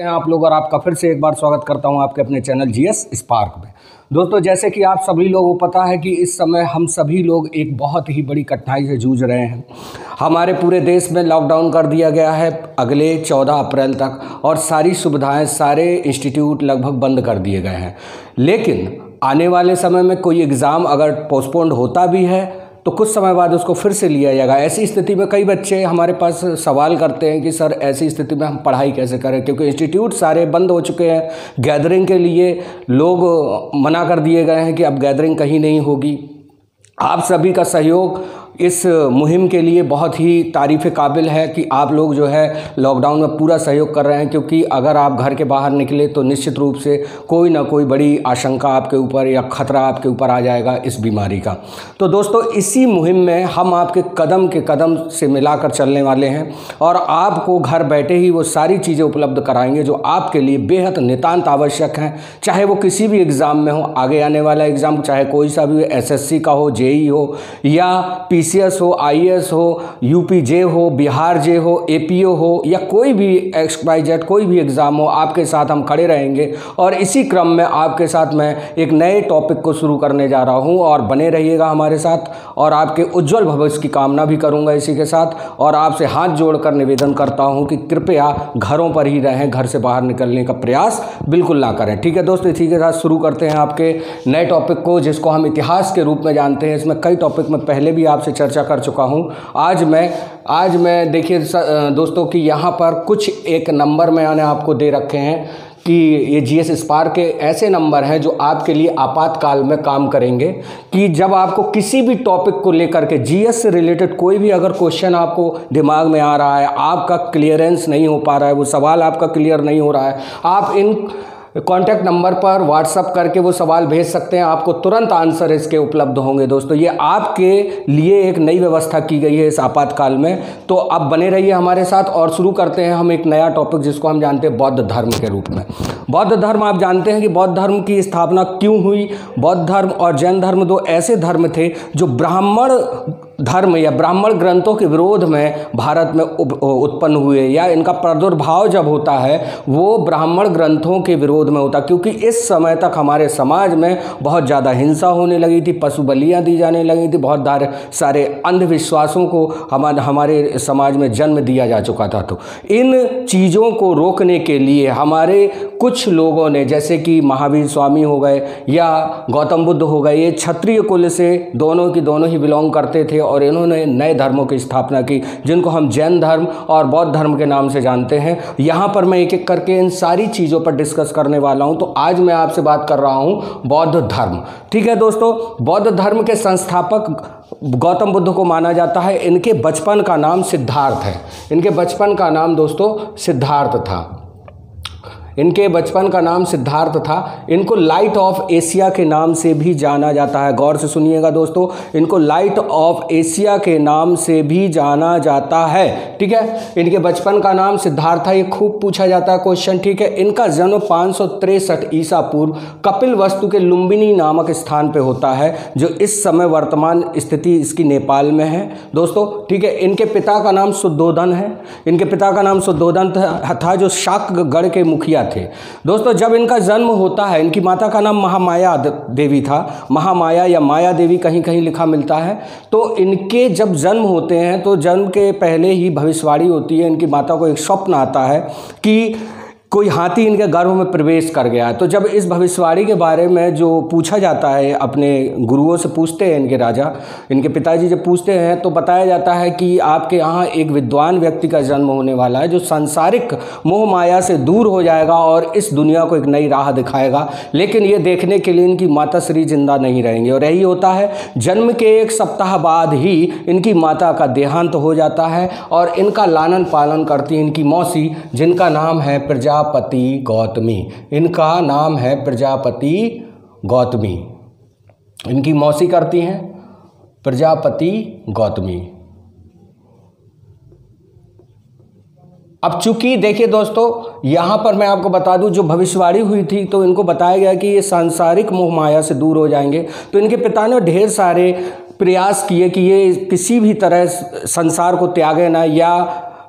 हैं आप लोग और आपका फिर से एक बार स्वागत करता हूं आपके अपने चैनल जीएस स्पार्क में। दोस्तों जैसे कि आप सभी लोगों को पता है कि इस समय हम सभी लोग एक बहुत ही बड़ी कठिनाई से जूझ रहे हैं। हमारे पूरे देश में लॉकडाउन कर दिया गया है अगले 14 अप्रैल तक और सारी सुविधाएं सारे इंस्टीट्यूट लगभग बंद कर दिए गए हैं। लेकिन आने वाले समय में कोई एग्ज़ाम अगर पोस्टपोन्ड होता भी है तो कुछ समय बाद उसको फिर से लिया जाएगा। ऐसी स्थिति में कई बच्चे हमारे पास सवाल करते हैं कि सर ऐसी स्थिति में हम पढ़ाई कैसे करें, क्योंकि इंस्टीट्यूट सारे बंद हो चुके हैं, गैदरिंग के लिए लोग मना कर दिए गए हैं कि अब गैदरिंग कहीं नहीं होगी। आप सभी का सहयोग इस मुहिम के लिए बहुत ही तारीफ़ काबिल है कि आप लोग जो है लॉकडाउन में पूरा सहयोग कर रहे हैं, क्योंकि अगर आप घर के बाहर निकले तो निश्चित रूप से कोई ना कोई बड़ी आशंका आपके ऊपर या ख़तरा आपके ऊपर आ जाएगा इस बीमारी का। तो दोस्तों इसी मुहिम में हम आपके कदम के कदम से मिलाकर चलने वाले हैं और आपको घर बैठे ही वो सारी चीज़ें उपलब्ध कराएंगे जो आपके लिए बेहद नितान्त आवश्यक हैं, चाहे वो किसी भी एग्ज़ाम में हो, आगे आने वाला एग्ज़ाम चाहे कोई सा भी, SSC का हो, JEE हो या PCS हो, IAS हो, UPJ हो, बिहार जे हो, APO हो या कोई भी XYZ कोई भी एग्ज़ाम हो, आपके साथ हम खड़े रहेंगे। और इसी क्रम में आपके साथ मैं एक नए टॉपिक को शुरू करने जा रहा हूं और बने रहिएगा हमारे साथ और आपके उज्जवल भविष्य की कामना भी करूंगा इसी के साथ। और आपसे हाथ जोड़कर निवेदन करता हूं कि कृपया घरों पर ही रहें, घर से बाहर निकलने का प्रयास बिल्कुल ना करें। ठीक है दोस्तों, इसी के साथ शुरू करते हैं आपके नए टॉपिक को जिसको हम इतिहास के रूप में जानते हैं। इसमें कई टॉपिक में पहले भी आपसे चर्चा कर चुका हूं। आज मैं देखिए दोस्तों कि यहाँ पर कुछ एक नंबर मैंने आपको दे रखे हैं कि ये GS स्पार्क के ऐसे नंबर हैं जो आपके लिए आपातकाल में काम करेंगे कि जब आपको किसी भी टॉपिक को लेकर के GS से रिलेटेड कोई भी अगर क्वेश्चन आपको दिमाग में आ रहा है, आपका क्लियरेंस नहीं हो पा रहा है, वो सवाल आपका क्लियर नहीं हो रहा है, आप इन कॉन्टैक्ट नंबर पर व्हाट्सअप करके वो सवाल भेज सकते हैं, आपको तुरंत आंसर इसके उपलब्ध होंगे। दोस्तों ये आपके लिए एक नई व्यवस्था की गई है इस आपातकाल में, तो आप बने रहिए हमारे साथ। और शुरू करते हैं हम एक नया टॉपिक जिसको हम जानते हैं बौद्ध धर्म के रूप में। बौद्ध धर्म, आप जानते हैं कि बौद्ध धर्म की स्थापना क्यों हुई। बौद्ध धर्म और जैन धर्म दो ऐसे धर्म थे जो ब्राह्मण धर्म या ब्राह्मण ग्रंथों के विरोध में भारत में उत्पन्न हुए, या इनका प्रादुर्भाव जब होता है वो ब्राह्मण ग्रंथों के विरोध में होता, क्योंकि इस समय तक हमारे समाज में बहुत ज़्यादा हिंसा होने लगी थी, पशु बलियाँ दी जाने लगी थी, बहुत सारे अंधविश्वासों को हमारे समाज में जन्म दिया जा चुका था। तो इन चीज़ों को रोकने के लिए हमारे कुछ लोगों ने, जैसे कि महावीर स्वामी हो गए या गौतम बुद्ध हो गए, ये क्षत्रिय कुल से दोनों की दोनों ही बिलोंग करते थे और इन्होंने नए धर्मों की स्थापना की जिनको हम जैन धर्म और बौद्ध धर्म के नाम से जानते हैं। यहाँ पर मैं एक एक करके इन सारी चीज़ों पर डिस्कस करने वाला हूँ। तो आज मैं आपसे बात कर रहा हूँ बौद्ध धर्म। ठीक है दोस्तों, बौद्ध धर्म के संस्थापक गौतम बुद्ध को माना जाता है। इनके बचपन का नाम सिद्धार्थ है। इनके बचपन का नाम दोस्तों सिद्धार्थ था। इनके बचपन का नाम सिद्धार्थ था। इनको लाइट ऑफ एशिया के नाम से भी जाना जाता है। गौर से सुनिएगा दोस्तों, इनको लाइट ऑफ एशिया के नाम से भी जाना जाता है। ठीक है, इनके बचपन का नाम सिद्धार्थ था, ये खूब पूछा जाता है क्वेश्चन। ठीक है, इनका जन्म 563 ईसा पूर्व कपिलवस्तु के लुम्बिनी नामक स्थान पर होता है, जो इस समय वर्तमान स्थिति इसकी नेपाल में है दोस्तों। ठीक है, इनके पिता का नाम सुद्धोधन है। इनके पिता का नाम सुद्धोधन था जो शाक्यगढ़ के मुखिया थे। दोस्तों जब इनका जन्म होता है, इनकी माता का नाम महामाया देवी था। महामाया या माया देवी कहीं कहीं लिखा मिलता है। तो इनके जब जन्म होते हैं तो जन्म के पहले ही भविष्यवाणी होती है। इनकी माता को एक स्वप्न आता है कि कोई हाथी इनके गर्भ में प्रवेश कर गया है। तो जब इस भविष्यवाणी के बारे में जो पूछा जाता है, अपने गुरुओं से पूछते हैं इनके राजा, इनके पिताजी जब पूछते हैं तो बताया जाता है कि आपके यहाँ एक विद्वान व्यक्ति का जन्म होने वाला है जो सांसारिक मोह माया से दूर हो जाएगा और इस दुनिया को एक नई राह दिखाएगा। लेकिन ये देखने के लिए इनकी माता श्री जिंदा नहीं रहेंगे और यही होता है। जन्म के एक सप्ताह बाद ही इनकी माता का देहांत हो जाता है और इनका लालन पालन करती इनकी मौसी, जिनका नाम है प्रजापति गौतमी। इनका नाम है प्रजापति गौतमी, इनकी मौसी करती हैं प्रजापति गौतमी। अब चूंकि देखिए दोस्तों, यहाँ पर मैं आपको बता दूं जो भविष्यवाणी हुई थी तो इनको बताया गया कि ये सांसारिक मोह माया से दूर हो जाएंगे। तो इनके पिता ने ढेर सारे प्रयास किए कि ये किसी भी तरह संसार को त्यागे ना या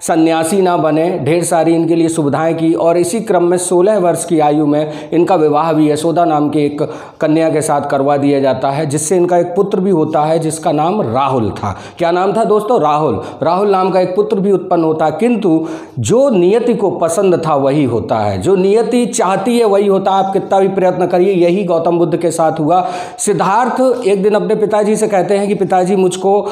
सन्यासी ना बने, ढेर सारी इनके लिए सुविधाएं की और इसी क्रम में 16 वर्ष की आयु में इनका विवाह भी यशोदा नाम के एक कन्या के साथ करवा दिया जाता है, जिससे इनका एक पुत्र भी होता है जिसका नाम राहुल था। क्या नाम था दोस्तों? राहुल। राहुल नाम का एक पुत्र भी उत्पन्न होता है, किंतु जो नियति को पसंद था वही होता है, जो नियति चाहती है वही होता है, आप कितना भी प्रयत्न करिए। यही गौतम बुद्ध के साथ हुआ। सिद्धार्थ एक दिन अपने पिताजी से कहते हैं कि पिताजी मुझको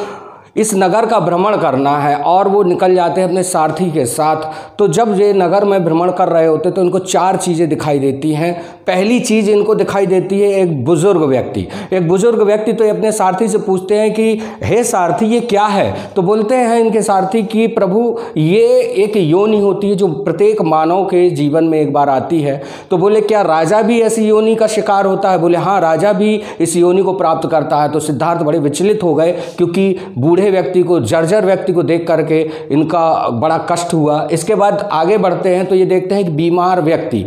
इस नगर का भ्रमण करना है, और वो निकल जाते हैं अपने सारथी के साथ। तो जब ये नगर में भ्रमण कर रहे होते तो इनको चार चीज़ें दिखाई देती हैं। पहली चीज़ इनको दिखाई देती है एक बुज़ुर्ग व्यक्ति। एक बुज़ुर्ग व्यक्ति, तो ये अपने सारथी से पूछते हैं कि हे सारथी ये क्या है? तो बोलते हैं इनके सारथी कि प्रभु ये एक योनि होती है जो प्रत्येक मानव के जीवन में एक बार आती है। तो बोले क्या राजा भी ऐसी योनि का शिकार होता है? बोले हाँ, राजा भी इस योनि को प्राप्त करता है। तो सिद्धार्थ बड़े विचलित हो गए, क्योंकि बूढ़े व्यक्ति को, जर्जर व्यक्ति को देख करके इनका बड़ा कष्ट हुआ। इसके बाद आगे बढ़ते हैं तो ये देखते हैं कि बीमार व्यक्ति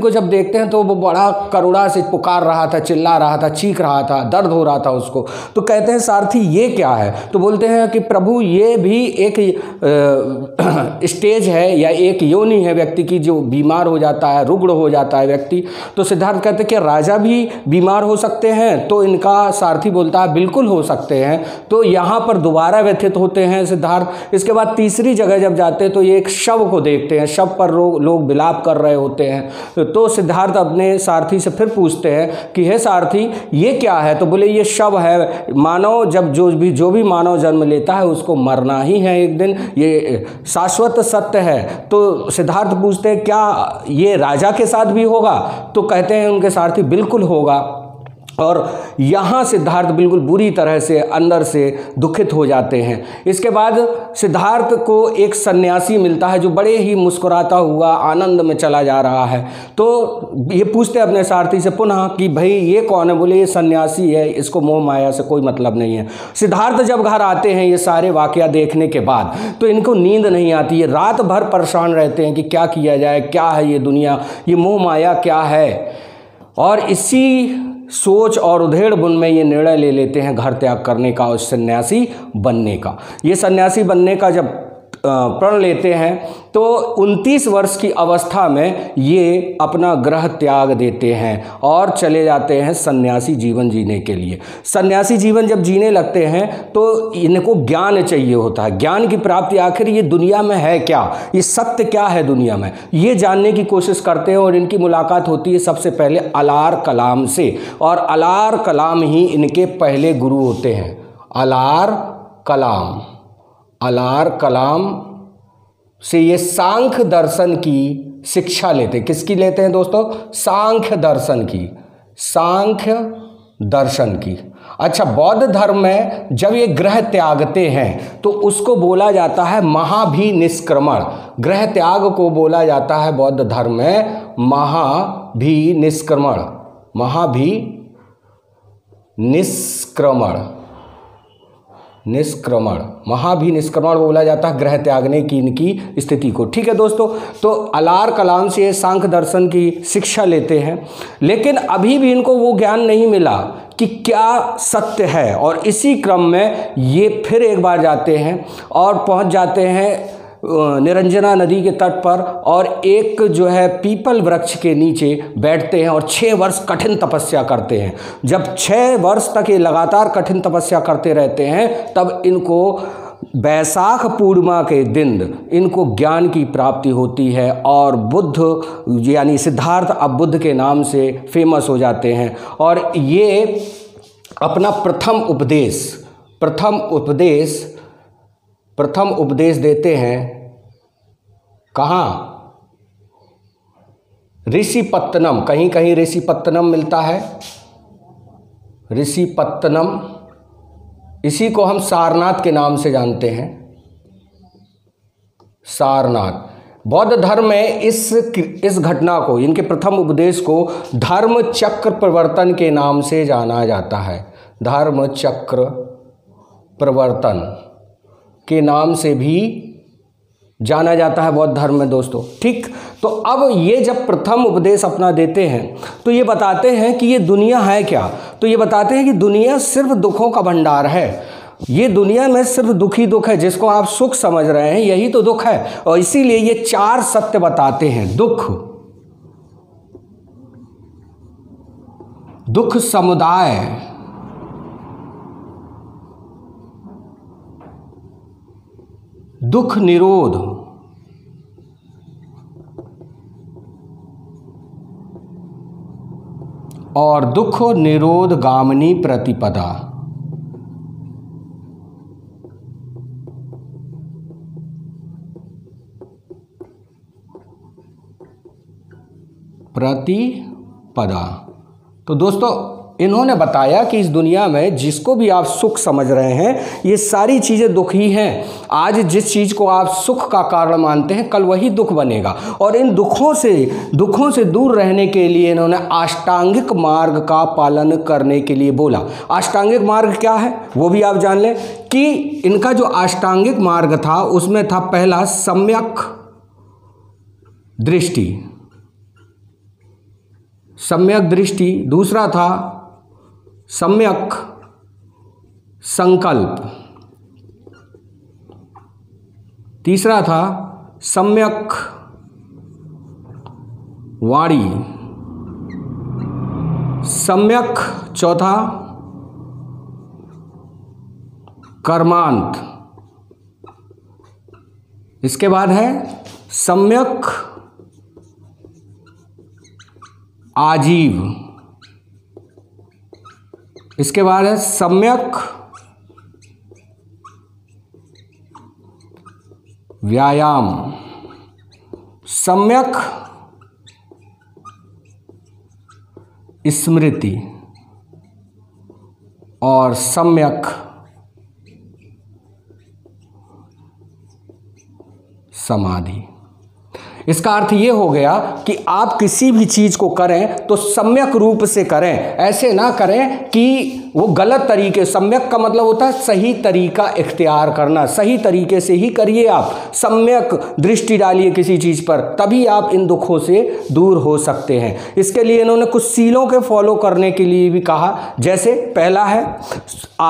को जब देखते हैं तो वो बड़ा करुणा से पुकार रहा था, चिल्ला रहा था, चीख रहा था, दर्द हो रहा था उसको। तो कहते हैं सारथी ये क्या है? तो बोलते हैं कि प्रभु ये भी एक स्टेज है या एक योनि है व्यक्ति की, जो बीमार हो जाता है, रुग्ण हो जाता है व्यक्ति। तो सिद्धार्थ कहते हैं कि राजा भी बीमार हो सकते हैं? तो इनका सारथी बोलता है बिल्कुल हो सकते हैं। तो यहाँ पर दोबारा व्यथित होते हैं सिद्धार्थ। इसके बाद तीसरी जगह जब जाते हैं तो ये एक शव को देखते हैं, शव पर लोग विलाप कर रहे होते हैं। तो सिद्धार्थ अपने सारथी से फिर पूछते हैं कि हे सारथी ये क्या है? तो बोले ये शव है, मानव जब जो भी मानव जन्म लेता है उसको मरना ही है एक दिन, ये शाश्वत सत्य है। तो सिद्धार्थ पूछते हैं क्या ये राजा के साथ भी होगा? तो कहते हैं उनके सारथी बिल्कुल होगा। और यहाँ सिद्धार्थ बिल्कुल बुरी तरह से अंदर से दुखित हो जाते हैं। इसके बाद सिद्धार्थ को एक सन्यासी मिलता है जो बड़े ही मुस्कुराता हुआ आनंद में चला जा रहा है। तो ये पूछते हैं अपने सारथी से पुनः कि भाई ये कौन है? बोले ये सन्यासी है, इसको मोह माया से कोई मतलब नहीं है। सिद्धार्थ जब घर आते हैं ये सारे वाकया देखने के बाद तो इनको नींद नहीं आती है, रात भर परेशान रहते हैं कि क्या किया जाए, क्या है ये दुनिया, ये मोह माया क्या है। और इसी सोच और उधेड़बुन में ये निर्णय ले लेते हैं घर त्याग करने का और सन्यासी बनने का। ये सन्यासी बनने का जब प्रण लेते हैं तो 29 वर्ष की अवस्था में ये अपना ग्रह त्याग देते हैं और चले जाते हैं सन्यासी जीवन जीने के लिए। सन्यासी जीवन जब जीने लगते हैं तो इनको ज्ञान चाहिए होता है, ज्ञान की प्राप्ति, आखिर ये दुनिया में है क्या, ये सत्य क्या है दुनिया में, ये जानने की कोशिश करते हैं। और इनकी मुलाकात होती है सबसे पहले अलार कलाम से, और अलार कलाम ही इनके पहले गुरु होते हैं। अलार कलाम से ये सांख्य दर्शन की शिक्षा लेते हैं। किसकी लेते हैं दोस्तों? सांख्य दर्शन की। अच्छा, बौद्ध धर्म में जब ये ग्रह त्यागते हैं तो उसको बोला जाता है महाभिनिष्क्रमण। ग्रह त्याग को बोला जाता है बौद्ध धर्म में महाभिनिष्क्रमण बोला जाता है ग्रह त्यागने की इनकी स्थिति को। ठीक है दोस्तों, तो अलार कलाम से सांख्य दर्शन की शिक्षा लेते हैं, लेकिन अभी भी इनको वो ज्ञान नहीं मिला कि क्या सत्य है। और इसी क्रम में ये फिर एक बार जाते हैं और पहुंच जाते हैं निरंजना नदी के तट पर, और एक जो है पीपल वृक्ष के नीचे बैठते हैं और 6 वर्ष कठिन तपस्या करते हैं। जब 6 वर्ष तक ये लगातार कठिन तपस्या करते रहते हैं तब इनको वैशाख पूर्णिमा के दिन इनको ज्ञान की प्राप्ति होती है और बुद्ध यानी सिद्धार्थ अब बुद्ध के नाम से फेमस हो जाते हैं। और ये अपना प्रथम उपदेश देते हैं कहाँ? ऋषिपत्तनम। कहीं ऋषिपत्तनम मिलता है, ऋषिपत्तनम, इसी को हम सारनाथ के नाम से जानते हैं, सारनाथ। बौद्ध धर्म में इस घटना को, इनके प्रथम उपदेश को धर्मचक्र प्रवर्तन के नाम से जाना जाता है, धर्मचक्र प्रवर्तन के नाम से भी जाना जाता है बौद्ध धर्म में दोस्तों। ठीक, तो अब ये जब प्रथम उपदेश अपना देते हैं तो ये बताते हैं कि ये दुनिया है क्या। तो ये बताते हैं कि दुनिया सिर्फ दुखों का भंडार है, ये दुनिया में सिर्फ दुख ही दुख है, जिसको आप सुख समझ रहे हैं यही तो दुख है। और इसीलिए ये चार सत्य बताते हैं। दुख, दुख समुदाय, दुख निरोध, और दुख निरोध गामिनी प्रतिपदा। प्रतिपदा। तो दोस्तों इन्होंने बताया कि इस दुनिया में जिसको भी आप सुख समझ रहे हैं ये सारी चीज़ें दुख ही हैं। आज जिस चीज़ को आप सुख का कारण मानते हैं कल वही दुख बनेगा। और इन दुखों से दूर रहने के लिए इन्होंने अष्टांगिक मार्ग का पालन करने के लिए बोला। अष्टांगिक मार्ग क्या है वो भी आप जान लें कि इनका जो अष्टांगिक मार्ग था उसमें था पहला सम्यक दृष्टि, सम्यक दृष्टि। दूसरा था सम्यक संकल्प। तीसरा था सम्यक वाणी, सम्यक चौथा कर्मांत। इसके बाद है सम्यक आजीव। इसके बाद है सम्यक व्यायाम, सम्यक स्मृति और सम्यक समाधि। इसका अर्थ ये हो गया कि आप किसी भी चीज़ को करें तो सम्यक रूप से करें, ऐसे ना करें कि वो गलत तरीके। सम्यक का मतलब होता है सही तरीका इख्तियार करना, सही तरीके से ही करिए। आप सम्यक दृष्टि डालिए किसी चीज़ पर, तभी आप इन दुखों से दूर हो सकते हैं। इसके लिए इन्होंने कुछ सीलों के फॉलो करने के लिए भी कहा। जैसे पहला है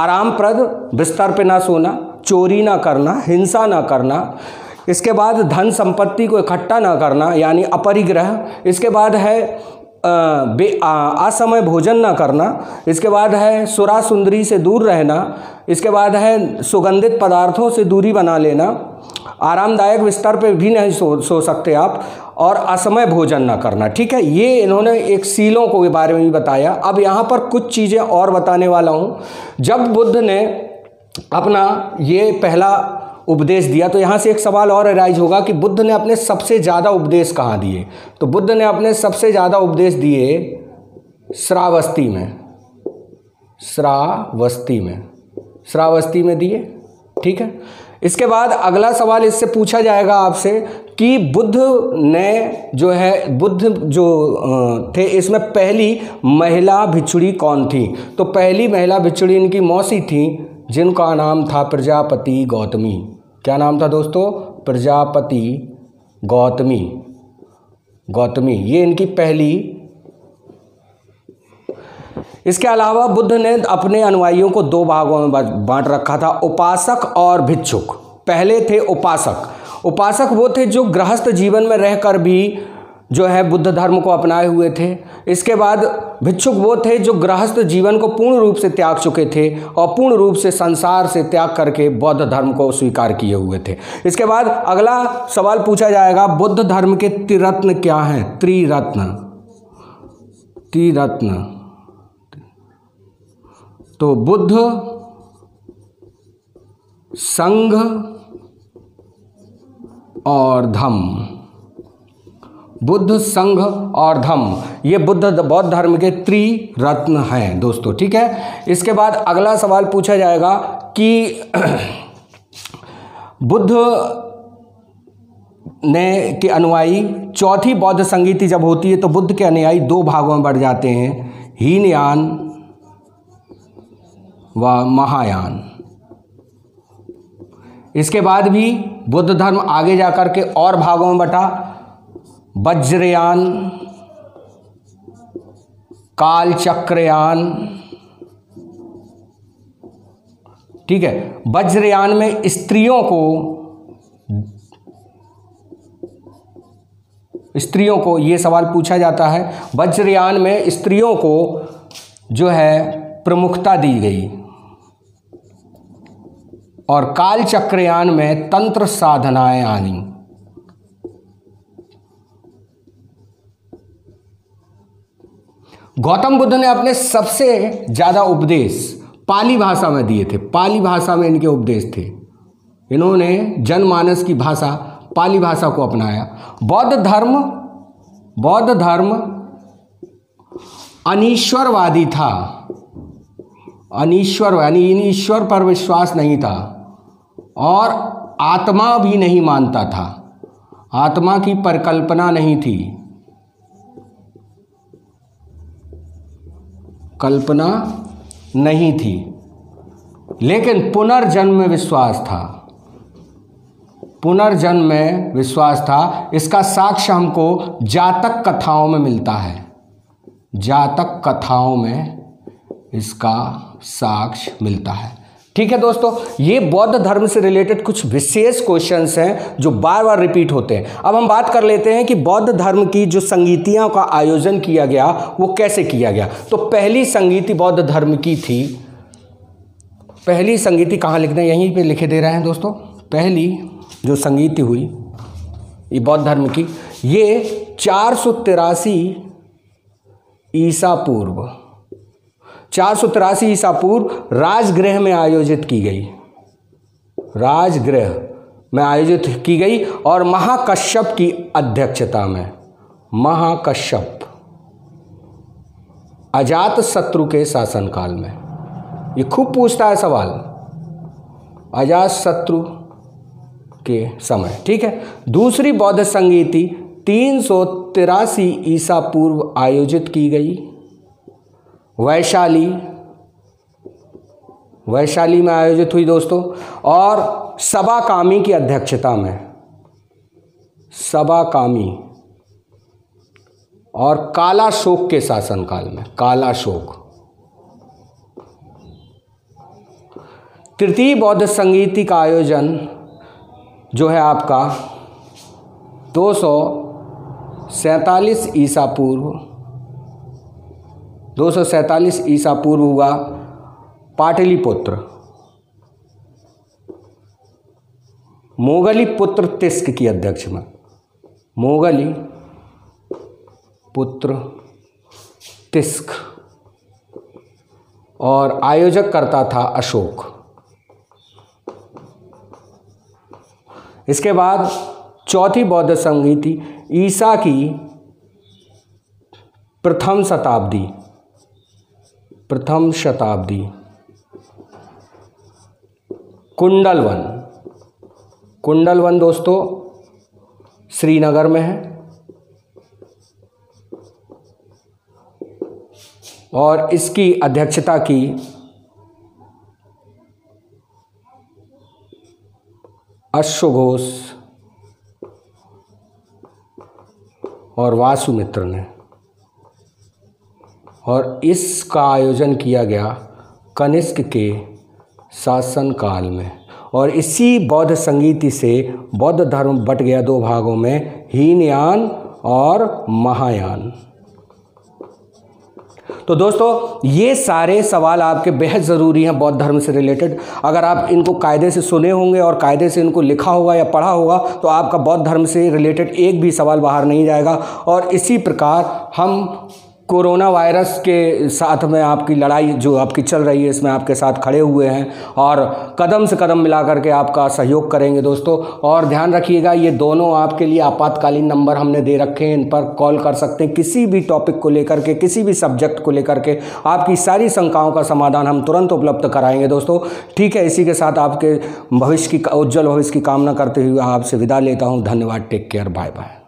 आरामप्रद बिस्तर पर ना सोना, चोरी ना करना, हिंसा ना करना। इसके बाद धन संपत्ति को इकट्ठा ना करना यानी अपरिग्रह। इसके बाद है असमय भोजन ना करना। इसके बाद है सुरा सुंदरी से दूर रहना। इसके बाद है सुगंधित पदार्थों से दूरी बना लेना। आरामदायक बिस्तर पे भी नहीं सो सकते आप, और असमय भोजन ना करना। ठीक है, ये इन्होंने एक सीलों को के बारे में भी बताया। अब यहाँ पर कुछ चीज़ें और बताने वाला हूँ। जब बुद्ध ने अपना ये पहला उपदेश दिया तो यहाँ से एक सवाल और अराइज होगा कि बुद्ध ने अपने सबसे ज़्यादा उपदेश कहाँ दिए। तो बुद्ध ने अपने सबसे ज़्यादा उपदेश दिए श्रावस्ती में, श्रावस्ती में, श्रावस्ती में दिए। ठीक है, इसके बाद अगला सवाल इससे पूछा जाएगा आपसे कि बुद्ध ने जो है, बुद्ध जो थे इसमें पहली महिला भिक्षुणी कौन थी। तो पहली महिला भिक्षुणी इनकी मौसी थी जिनका नाम था प्रजापति गौतमी। क्या नाम था दोस्तों? प्रजापति गौतमी। गौतमी ये इनकी पहली। इसके अलावा बुद्ध ने अपने अनुयायियों को दो भागों में बांट रखा था, उपासक और भिक्षुक। पहले थे उपासक। उपासक वो थे जो गृहस्थ जीवन में रहकर भी जो है बुद्ध धर्म को अपनाए हुए थे। इसके बाद भिक्षुक वो थे जो गृहस्थ जीवन को पूर्ण रूप से त्याग चुके थे और पूर्ण रूप से संसार से त्याग करके बौद्ध धर्म को स्वीकार किए हुए थे। इसके बाद अगला सवाल पूछा जाएगा बुद्ध धर्म के त्रिरत्न क्या हैं। त्रिरत्न, त्रिरत्न तो बुद्ध, संघ और धम्म। बुद्ध, संघ और धम्म, ये बौद्ध धर्म के त्रिरत्न हैं दोस्तों। ठीक है, इसके बाद अगला सवाल पूछा जाएगा कि बुद्ध ने के अनुयायी, चौथी बौद्ध संगीति जब होती है तो बुद्ध के अनुयायी दो भागों में बढ़ जाते हैं, हीनयान व महायान। इसके बाद भी बुद्ध धर्म आगे जाकर के और भागों में बटा, वज्रयान, कालचक्रयान, ठीक है। वज्रयान में स्त्रियों को ये सवाल पूछा जाता है, वज्रयान में स्त्रियों को जो है प्रमुखता दी गई, और कालचक्रयान में तंत्र साधनाएं आनी। गौतम बुद्ध ने अपने सबसे ज्यादा उपदेश पाली भाषा में दिए थे, पाली भाषा में इनके उपदेश थे। इन्होंने जनमानस की भाषा पाली भाषा को अपनाया। बौद्ध धर्म अनीश्वरवादी था, अनीश्वर यानी ईश्वर पर विश्वास नहीं था, और आत्मा भी नहीं मानता था, आत्मा की परिकल्पना नहीं थी, कल्पना नहीं थी, लेकिन पुनर्जन्म में विश्वास था, पुनर्जन्म में विश्वास था। इसका साक्ष्य हमको जातक कथाओं में मिलता है, जातक कथाओं में इसका साक्ष्य मिलता है। ठीक है दोस्तों, ये बौद्ध धर्म से रिलेटेड कुछ विशेष क्वेश्चंस हैं जो बार बार रिपीट होते हैं। अब हम बात कर लेते हैं कि बौद्ध धर्म की जो संगीतियाँ का आयोजन किया गया वो कैसे किया गया। तो पहली संगीति बौद्ध धर्म की थी, पहली संगीति कहाँ लिखना है, यहीं पे लिखे दे रहे हैं दोस्तों। पहली जो संगीति हुई ये बौद्ध धर्म की, ये 483 ईसा पूर्व राजगृह में आयोजित की गई, राजगृह में आयोजित की गई, और महाकश्यप की अध्यक्षता में। महाकश्यप अजातशत्रु के शासनकाल में, ये खूब पूछता है सवाल, अजातशत्रु के समय। ठीक है। दूसरी बौद्ध संगीति 383 ईसा पूर्व आयोजित की गई, वैशाली में आयोजित हुई दोस्तों, और सभाकामी की अध्यक्षता में, सभाकामी और काला शोक के शासनकाल में, काला शोक। तृतीय बौद्ध संगीति का आयोजन जो है आपका 247 ईसा पूर्व 247 ईसा पूर्व हुआ, पाटलिपुत्र, मोगली पुत्र तिस्क की अध्यक्ष में, मोगली पुत्र तिस्क, और आयोजक करता था अशोक। इसके बाद चौथी बौद्ध संगीति ईसा की प्रथम शताब्दी कुंडलवन दोस्तों श्रीनगर में है, और इसकी अध्यक्षता की अश्वघोष और वासुमित्र ने, और इसका आयोजन किया गया कनिष्क के शासनकाल में। और इसी बौद्ध संगीति से बौद्ध धर्म बट गया दो भागों में, हीनयान और महायान। तो दोस्तों ये सारे सवाल आपके बेहद ज़रूरी हैं बौद्ध धर्म से रिलेटेड। अगर आप इनको कायदे से सुने होंगे और कायदे से इनको लिखा होगा या पढ़ा होगा तो आपका बौद्ध धर्म से रिलेटेड एक भी सवाल बाहर नहीं जाएगा। और इसी प्रकार हम कोरोना वायरस के साथ में आपकी लड़ाई जो आपकी चल रही है इसमें आपके साथ खड़े हुए हैं, और कदम से कदम मिला करके आपका सहयोग करेंगे दोस्तों। और ध्यान रखिएगा, ये दोनों आपके लिए आपातकालीन नंबर हमने दे रखे हैं, इन पर कॉल कर सकते हैं किसी भी टॉपिक को लेकर के, किसी भी सब्जेक्ट को लेकर के। आपकी सारी शंकाओं का समाधान हम तुरंत उपलब्ध कराएंगे दोस्तों। ठीक है, इसी के साथ आपके भविष्य की उज्जवल भविष्य की कामना करते हुए आपसे विदा लेता हूँ। धन्यवाद, टेक केयर, बाय बाय।